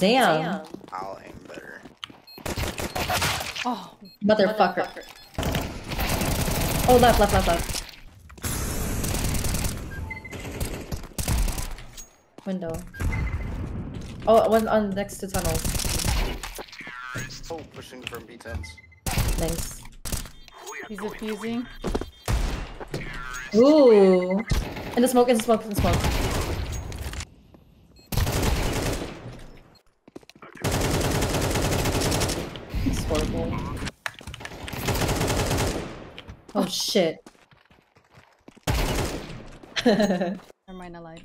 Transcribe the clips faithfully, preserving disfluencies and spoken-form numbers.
Damn. Damn. I'll aim better. Oh, motherfucker. motherfucker. Oh, left, left, left, left. Window. Oh, it wasn't on next to tunnels. Oh, pushing from B tens. Thanks. He's defusing. Ooh. In the smoke, in the smoke, in the smoke. It's horrible. Oh shit. Never mind, alive.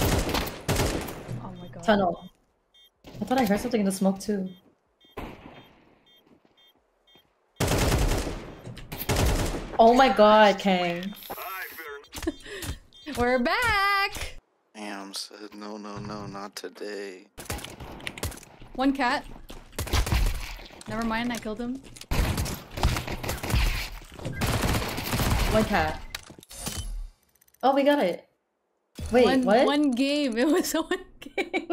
Oh my god. Tunnel. I thought I heard something in the smoke too. Oh my god, Kang. We're back! Damn, said no, no, no, not today. One cat. Never mind, I killed him. One cat. Oh, we got it. Wait, one, what? One game. It was a one game.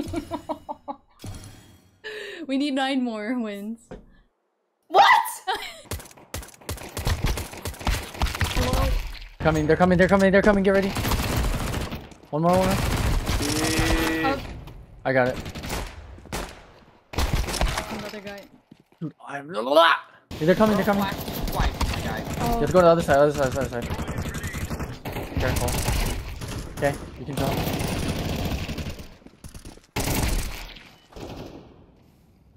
We need nine more wins. What? Coming, they're coming, they're coming, they're coming, get ready. One more, one more. Up. I got it. Another guy. Dude, I'm... They're coming, they're coming. Oh. Let's go to the other side, other side, other side. Careful. Okay, you can jump.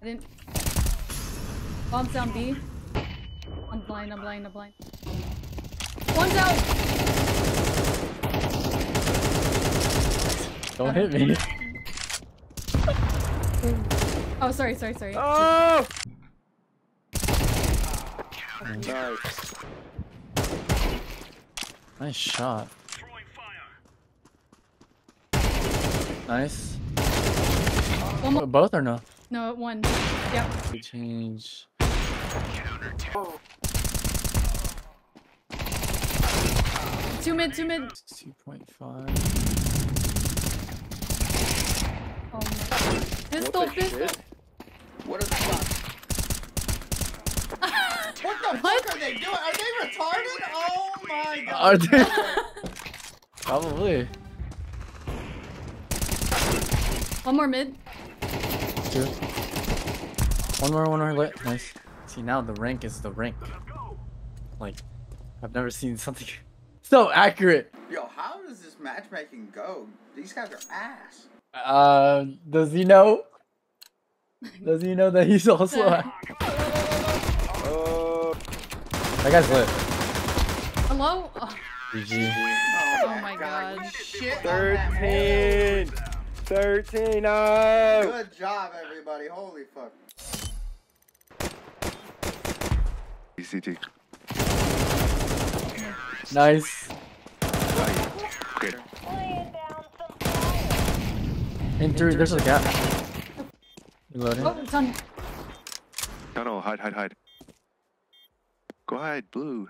I didn't... Bomb's down B. I'm blind, I'm blind, I'm blind. One's out! Don't hit me. Oh, sorry, sorry, sorry. Oh! Nice. Nice shot. Nice. Oh, both or no? No, one. Yep. We change. Oh. Two mid, two mid. sixty point five. Oh my. Pistol, what pistol. Shit? What are the shots? What the what? fuck are they doing? Are they retarded? Oh my god. Are they? Probably. One more mid. Two. One more, one more lit. Nice. See, now the rank is the rank. Like, I've never seen something. So accurate. Yo, how does this matchmaking go? These guys are ass. Uh, does he know? Does he know that he's also a... Oh. That guy's lit. Hello? Oh. G G. Oh, oh my god. god. Shit. thirteen. thirteen. Oh. Good job, everybody. Holy fuck. E C T. Nice. In through, there's a gap. Reloading. Oh, it's on. No, no, hide, hide, hide. Go hide, blue.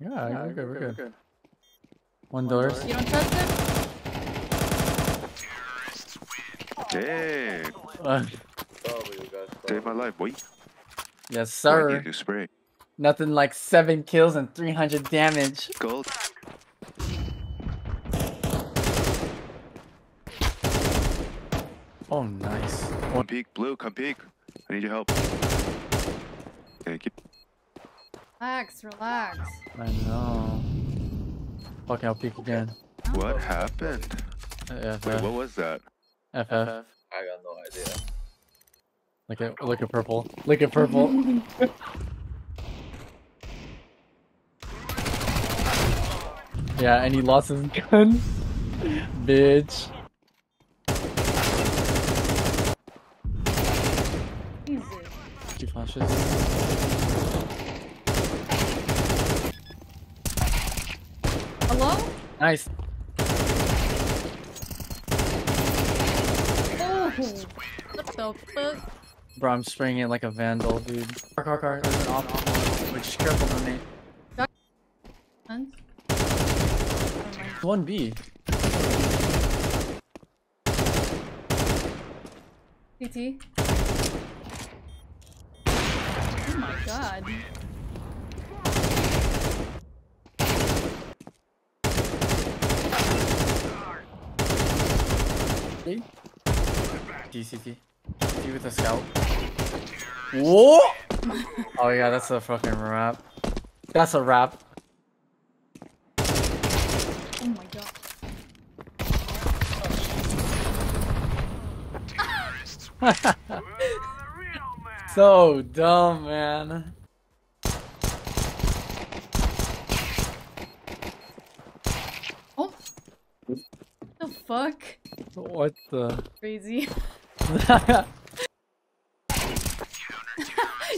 Yeah, yeah we're, we're, good, we're, good, we're good. One, One door. door. You don't trust him? Dang. Uh, Save my life, boy. Yes, sir. I need to spray. Nothing like seven kills and three hundred damage. Gold. Oh, nice. One peek, blue, come peek. I need your help. Thank you. Relax, relax. I know. Fucking, I'll peek again. What happened? F F. Wait, what was that? F F. F F. I got no idea. Look at, look at purple. Look at purple. Yeah, and he lost his gun. Bitch. Easy. Two flashes. Hello? Nice. Oh, what the fuck? Bro, I'm spraying it like a vandal, dude. Car, car, car. There's an op. Which, careful, man. Guns? one B. P T. Oh my god. D C T. D C T with a scout. Whoa! Oh yeah, that's a fucking wrap. That's a wrap. Oh my god. So dumb, man. Oh, what the fuck? What the? Crazy.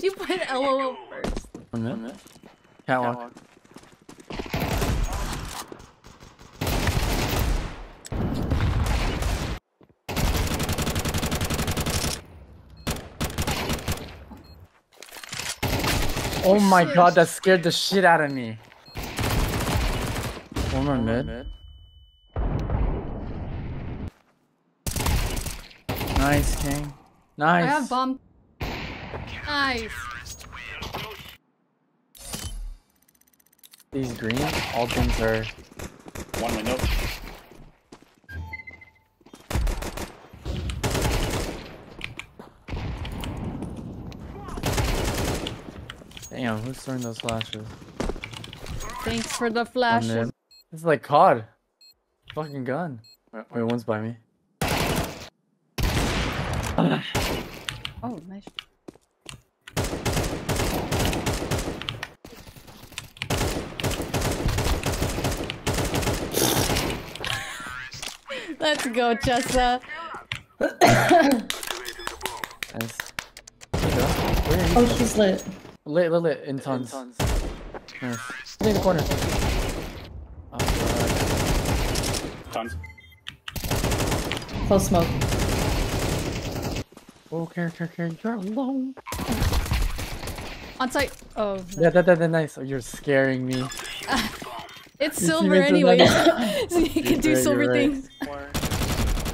You put L O L first. One minute. Can't walk. Oh my god, that scared the shit out of me. One more mid. Nice, King. Nice. I have bomb. Nice. These green, all things are one window. Damn, who's throwing those flashes? Thanks for the flashes. It's like C O D. Fucking gun. Wait, wait, one's by me. Oh, nice. Let's go, Chessa. Nice. Oh, she's lit. Lit, lit, lit, in tons. In tons. Nice. In the corner. Oh, tons. Close smoke. Oh, care, care, care. You're alone. On site. Oh. No. Yeah, that, that, that, nice. Oh, you're scaring me. Uh, it's you silver anyway. So you can do silver right. Things.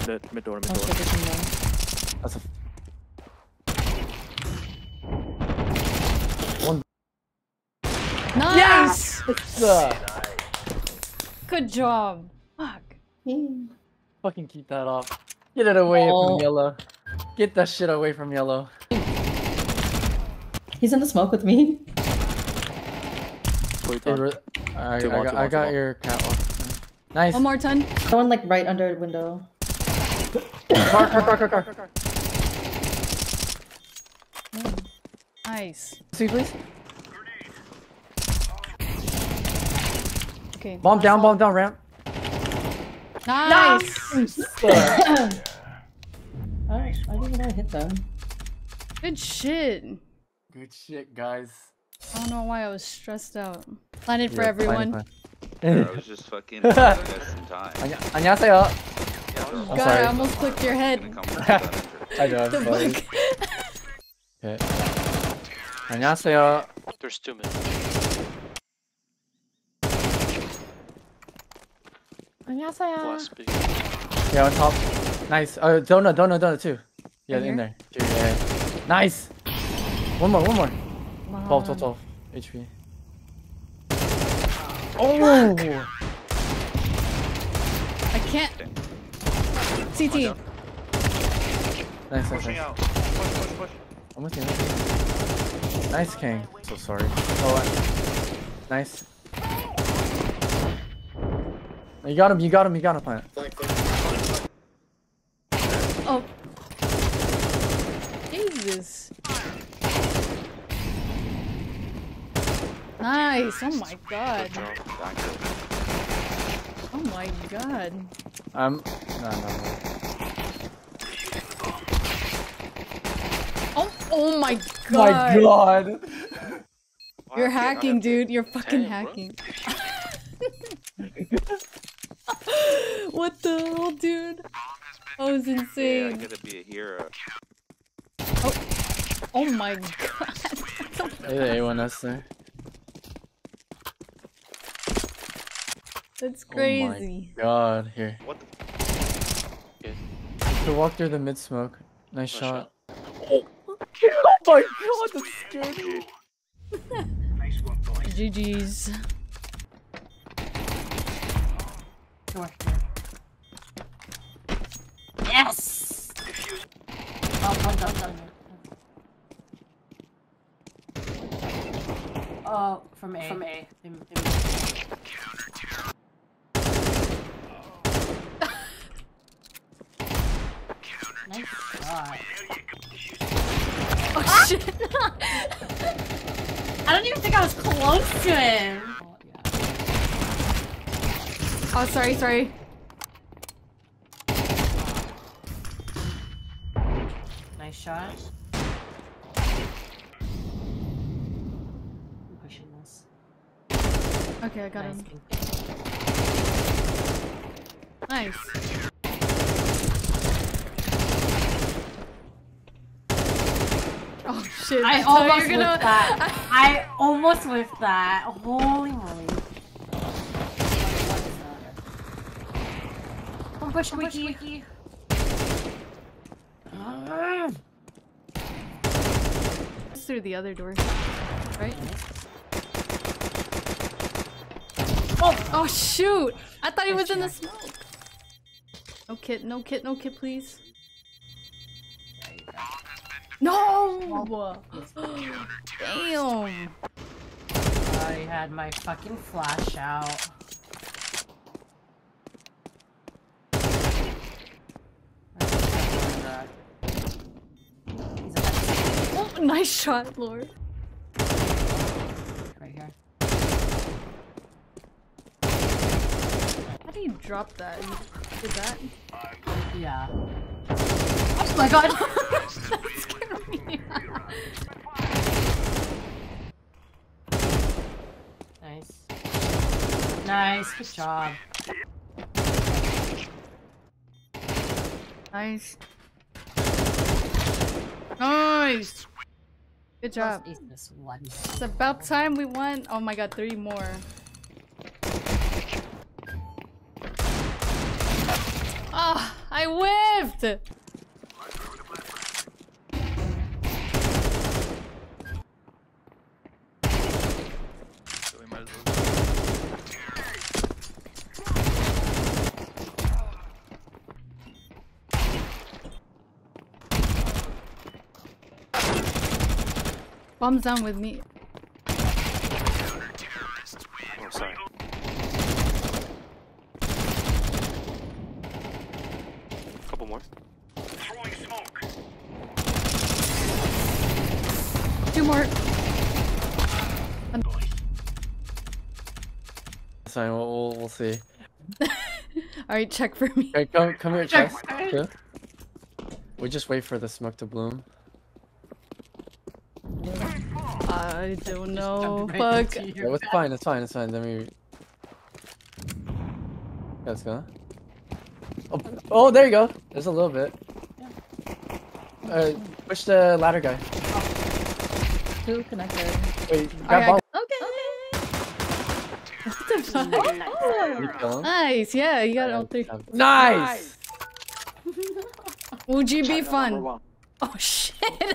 The mid door, mid door. That's a. Nice! Yes! Uh, Good job. Fuck. Fucking keep that off. Get it away oh. from yellow. Get that shit away from yellow. He's in the smoke with me. Wait, I, I, I, got, I got your catwalk. Nice. One more ton. Someone like right under the window. Car, car, car, car, car, car. Nice. See, please. Okay, bomb nice down, bomb down, ramp. Nice! Nice! Alright, I didn't know I hit them. Good shit. Good shit, guys. I don't know why I was stressed out. Planted yeah, for everyone. Plan, plan. Bro, I was just fucking giving us some time. 안녕하세요. I'm God, sorry. I almost clicked your head. I know, I'm sorry. Okay. 안녕하세요. There's two minutes. Yeah, on top. Nice. Uh, donut, donut, donut too. Yeah, in, in there. Dude, yeah. Nice. One more, one more. Mom. twelve, twelve, twelve. H P. Oh! Fuck. I can't. C T. Nice, nice, nice. Push, push, I'm with you. Nice, King. So sorry. Oh, I... Nice. You got him, you got him, you got him, plant. Oh. Jesus. Nice, oh my god. Oh my god. Um, no, no, no. Oh, oh my god. My god. You're hacking, dude. You're fucking hacking. What the hell, dude? That was insane. Yeah, I gotta be a hero. Oh, oh my god. Hey, the A one S there. That's crazy. Oh my god, here. What the? Good. You should walk through the mid smoke. Nice shot. Oh my god, that scared me. G G's. Yes! Oh, I'm down, down here. Oh, from A. From A. In, in. Nice shot. Oh shit! I don't even think I was close to him! Oh, yeah. Oh sorry, sorry. Nice shot. I'm pushing this. Okay, I got nice. him. Nice. Oh shit, I, I almost whiffed gonna... that. I almost whiffed that. Holy moly. One push, one push, wiki. Uh, it's through the other door. Right? Oh! Oh shoot! I thought he was in the smoke. No kit, no kit, no kit, please. No! Damn! I had my fucking flash out. Oh, nice shot, Lord. Right here. How do you drop that? You did that? Yeah. Oh my god! Nice. Nice, good job. Nice. Nice! Good job. It's about time we won. Oh my god, three more. Oh, I whiffed! Bombs down with me. Oh, sorry. Couple more. Throwing smoke. Two more. Sorry, we'll, we'll, we'll see. Alright, check for me. Okay, come, come here, check. Yeah. We just wait for the smoke to bloom. I don't know. Fuck. Right yeah, it's fine. It's fine. It's fine. Let me. Let's go. Oh, oh, there you go. There's a little bit. Yeah. Uh, push the ladder guy. Two connected. Wait. You got right, bomb. Okay. Okay. What the fuck? Oh. Nice. Yeah, you got all three. Nice. Would you be fun? Oh shit.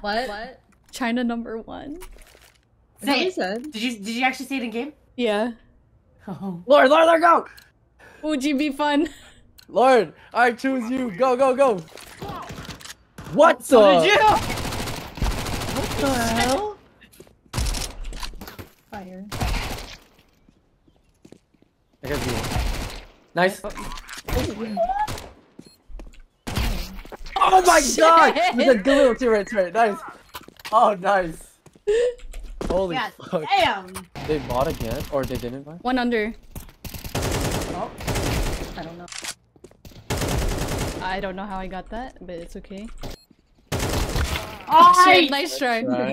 What? What? China number one. Is that what you said? Did you did you actually see it in game? Yeah. Oh. Lord, Lord, Lord, go! Would you be fun? Lord, I choose you. Go, go, go! What the? What did you? What the hell? Fire. I got you. Nice. Oh. Oh my Shit. god! There's a good little turret, turret. Nice. Oh, nice! Holy God fuck. Damn! They bought again? Or they didn't buy? One under. Oh. I don't know. I don't know how I got that, but it's okay. Oh, oh shit, nice try. Nice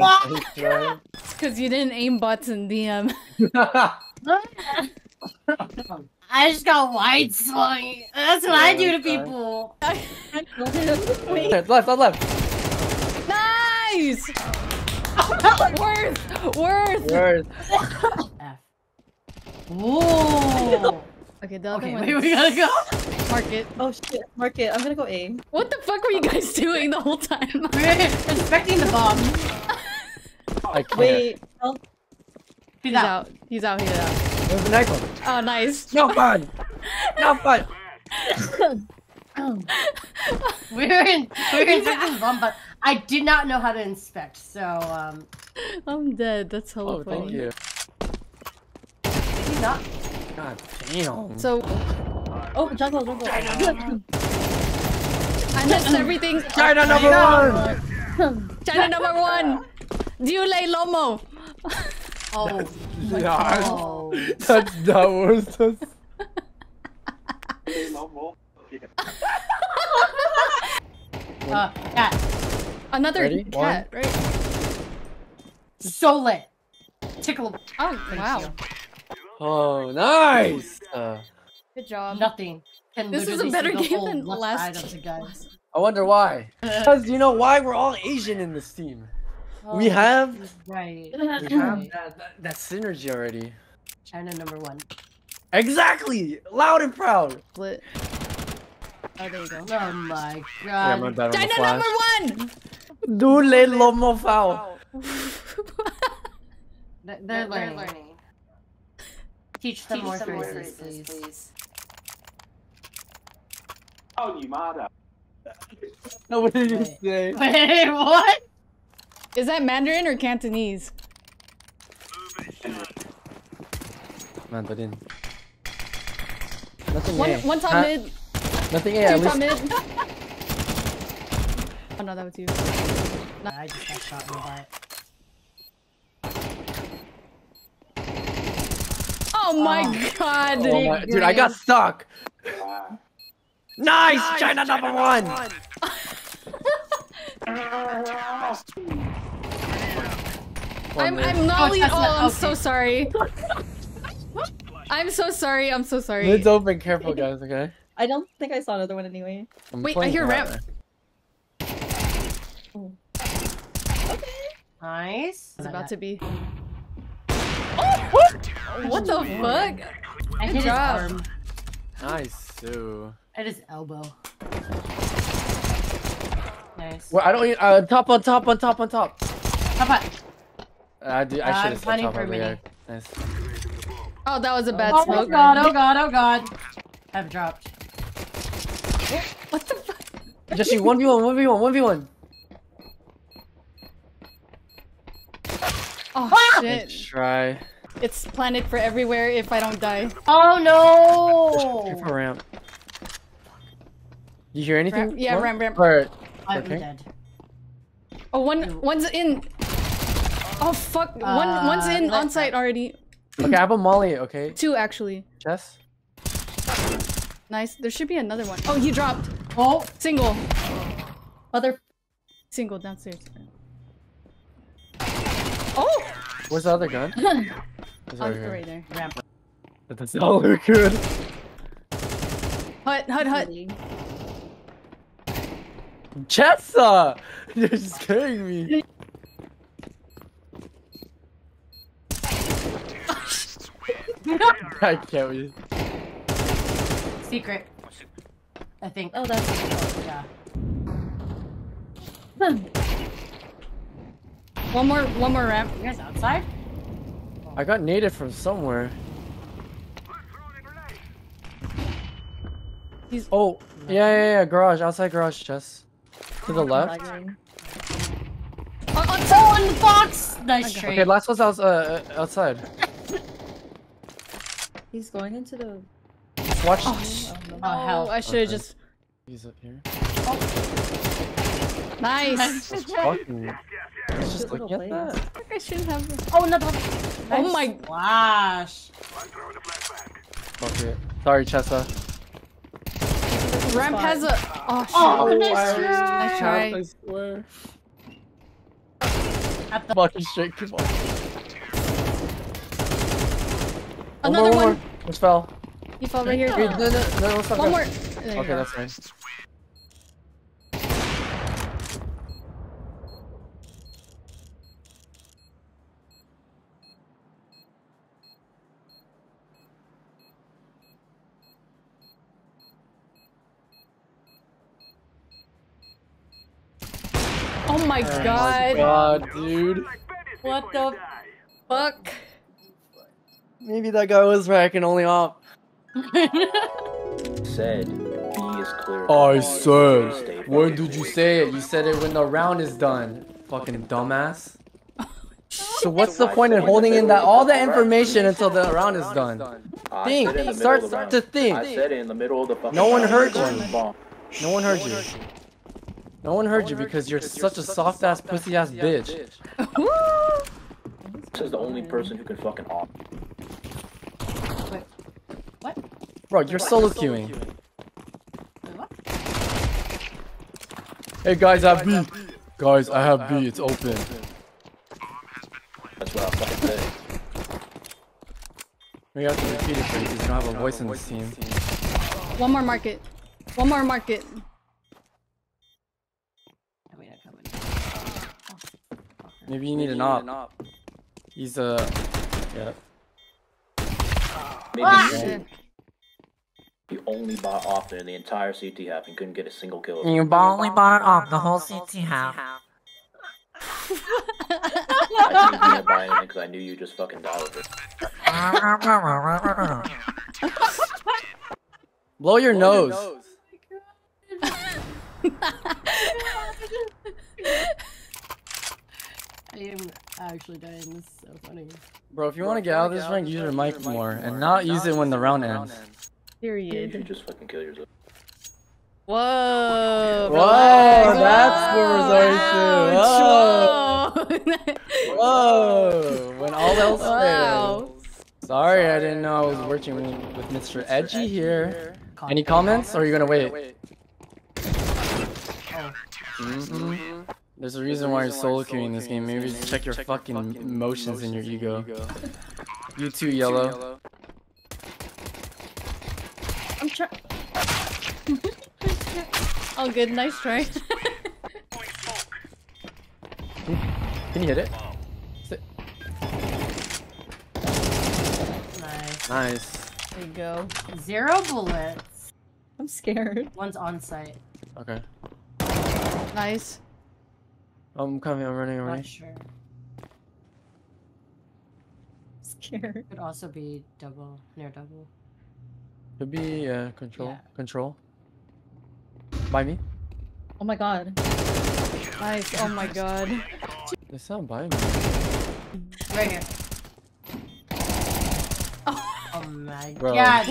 try. It's because you didn't aim bots in D M. I just got wide swung. That's what yeah, I do to try. people. Left, left, left. Nice! Worth! Worth! Worth! Whoa! Okay, the other okay, one. Wait, is... we gotta go. Market. Oh shit, market. I'm gonna go A. What the fuck were you guys doing the whole time? We're inspecting the bomb. Oh, I can't. Wait. Oh. He's, he's out. out. He's out. He's out. There's an icon. Oh, nice. No fun. No fun. we're in. We're inspecting the bomb, but I did not know how to inspect, so um. I'm dead. That's hello. Oh, thank you. Did he not? God damn. So, oh, jungle, jungle. I missed everything. China number one. China number one. Dulei Lomo. Oh, my God. Oh. That's not worth this. Uh, cat. Another ready? Cat, one. Right? So lit. Tickle. Oh, wow. You. Oh, nice! Uh, Good job. Nothing. Can this is a better game than last game. I wonder why. Because you know why? We're all Asian in this team. Oh, we have, right. we have that, that, that synergy already. China number one. Exactly! Loud and proud! Split. Oh, there you go. Oh my god. Yeah, China number one! Dulei Lomo Foul. They're, they're learning. learning. Teach them Teach more phrases, please. please. Oh, you mada. No, what did you Wait. say? Wait, what? Is that Mandarin or Cantonese? Mandarin. Nothing one, A. One top huh? mid. Nothing A, Two top mid. Oh no, that was you. No. I just got shot in the heart. Oh my oh. god! Oh my, dude, I got stuck! Nice! nice China, China number one! one. I'm, I'm not lead- oh, oh, I'm okay. so sorry. I'm so sorry, I'm so sorry. It's open, careful guys, okay? I don't think I saw another one anyway. I'm Wait, I hear ramp. Oh. Okay. Nice. It's about to be. Oh, what? What the fuck? I hit his arm. Nice, too. At his elbow. Nice. Well, I don't. Uh, top on top on top on top. Top on. I do. I should have said top on there. Nice. Oh, that was a bad oh, smoke. Oh god! Oh god! Oh god! I've dropped. What the fuck? Jesse, one v one, one v one, one v one. Oh shit! Try. It's planted for everywhere if I don't die. Oh no! Careful ramp. You hear anything? Ramp, yeah, what? ramp, ramp. Or, I'm okay. dead. Oh, one, one's in. Oh fuck! Uh, one, one's in on site already. Okay, I have a molly. Okay. Two actually. Chess. Nice. There should be another one. Oh, he dropped. Oh, single. Other. Single downstairs. Oh! Where's the other gun? It's right, right there. Ramp. That's all we're good. Hut, hut, hut. Jessa! You're just scaring me. I can't be. Secret. I think. Oh, that's. Oh, yeah. Huh. One more, one more ramp. You guys outside? Oh. I got naded from somewhere. He's. Oh, yeah, yeah, yeah. Garage, outside garage, Jess. To the left. On someone, the box. Nice okay. trade. Okay, last one's out, uh, outside. He's going into the. Watch. Oh, sh oh, no. oh hell! I should have okay. just. He's up here. Oh. Nice. Let's just look at that. I think I should have this. Oh, another one. Nice. Oh my gosh. Fuck it. Sorry, Chessa. Ramp has a. Oh, shit. Oh, nice try. Nice try. I swear. At the fucking shit. Come on. Another one. one. Just fell. He fell right here. Dude, no, no, no, let's not one go. more. Okay, go. that's fine. my god. God, dude. What the fuck? Maybe that guy was right. I can only op. Said he is clear. I said. When did you say it? You said it when the round is done. Fucking dumbass. So what's the point in holding in that all the information until the round is done? Think. Start. Start to think. I said it in the middle of the. No one heard you. No one heard you. No one heard you because you're such a soft ass pussy ass bitch. This is the only person who can fucking op. Wait. What? Bro, you're solo queuing. Hey guys, I have B. Guys, I have B. It's open. That's what I fucking said. We have to repeat it for you because you don't have a voice in this team. One more market. One more market. Maybe you need an op. He's a. Uh, yeah. Maybe ah! You only bought off there the entire C T half and couldn't get a single kill. You only bought it off the whole C T half. I knew you didn't buy anything because I knew you just fucking died with it. Blow your Blow nose. Your nose. I am actually dying. This is so funny. Bro, if you want to get out of this rank, use your mic more and not use it when the round ends. Period. You just fucking kill yourself. Whoa! Whoa! That's the result. Whoa! Whoa! When all else fails. Sorry, I didn't know I was working with Mister Edgy here. Any comments, or are you gonna wait? Mm-hmm. There's a reason, There's a reason why you're solo queuing in this game. Maybe just check your check fucking, fucking emotions in your ego. ego. You too, Yellow. I'm trying. Oh, good. Nice try. Can you hit it? Nice. Nice. There you go. Zero bullets. I'm scared. One's on site. Okay. Nice. I'm coming, I'm running away. Not sure. Scared. Could also be double, near double. Could be, uh, control. Yeah. Control. By me. Oh my god. Nice, oh my god. They sound by me. Right here. Oh, oh my Bro, god.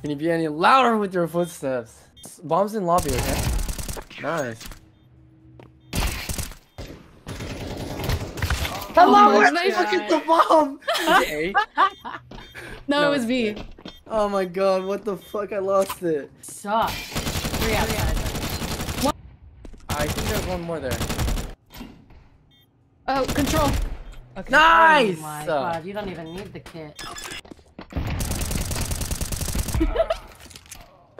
Can you be any louder with your footsteps? Bombs in lobby, okay? Nice. Hello, oh and I fucking the bomb! It no, no, it was B. Oh my god, what the fuck? I lost it. Sucks. Three out. Three out. I think there's one more there. Oh, control. Okay. Nice! Oh my god, you don't even need the kit.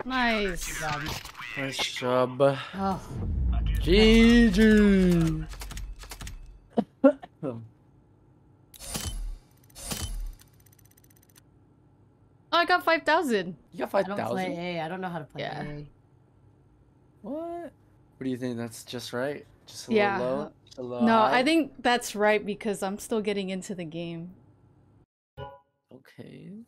Nice. God. Nice job. Oh. G G. Oh, I got five thousand. You got five thousand? I don't play A. I don't know how to play yeah. A. What? What do you think? That's just right? Just a yeah. little low? Just a little no, high? I think that's right because I'm still getting into the game. Okay.